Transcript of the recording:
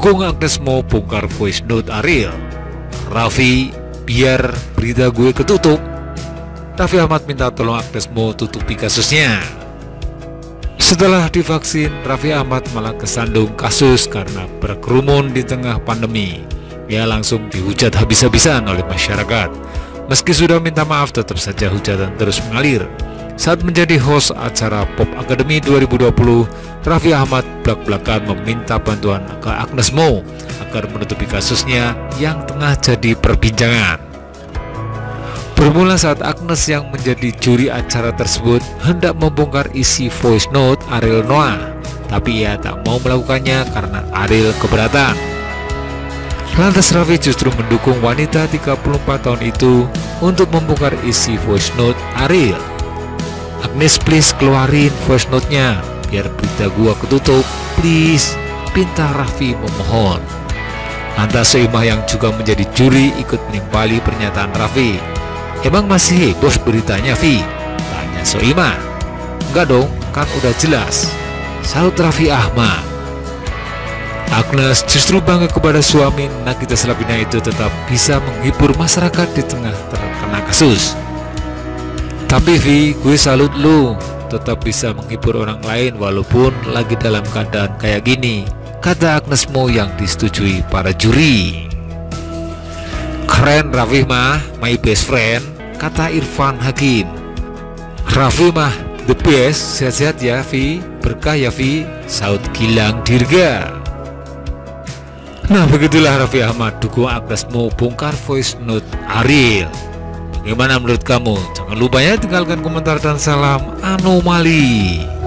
Dukung Agnez Mo bongkar voice note Ariel. Raffi, biar berita gue ketutup. Raffi Ahmad minta tolong Agnez Mo tutupi kasusnya. Setelah divaksin, Raffi Ahmad malah kesandung kasus karena berkerumun di tengah pandemi. Ia langsung dihujat habis-habisan oleh masyarakat. Meski sudah minta maaf, tetap saja hujatan terus mengalir. Saat menjadi host acara Pop Academy 2020, Raffi Ahmad belak-belakan meminta bantuan ke Agnez Mo agar menutupi kasusnya yang tengah jadi perbincangan. Bermula saat Agnez yang menjadi juri acara tersebut hendak membongkar isi voice note Ariel Noah, tapi ia tak mau melakukannya karena Ariel keberatan. Lantas Raffi justru mendukung wanita 34 tahun itu untuk membongkar isi voice note Ariel. Agnez, please keluarin voice note-nya biar berita gua ketutup, please, pinta Raffi memohon. Nanta Soimah yang juga menjadi juri ikut menimpali pernyataan Raffi. Emang masih heboh beritanya, Vi? Tanya Soimah. Enggak dong, kan udah jelas. Salut Raffi Ahmad. Agnez justru bangga kepada suami Nagita Salabina itu tetap bisa menghibur masyarakat di tengah terkena kasus. Tapi Vi, gue salut lu, tetap bisa menghibur orang lain walaupun lagi dalam keadaan kayak gini, kata Agnez Mo yang disetujui para juri. Keren Raffi mah, my best friend, kata Irfan Hakim. Raffi mah the best, sehat-sehat ya Vi, berkah ya Vi, saut Gilang Dirga. Nah, begitulah Raffi Ahmad dukung Agnez Mo bongkar voice note Ariel. Bagaimana menurut kamu? Jangan lupa ya tinggalkan komentar dan salam anomali.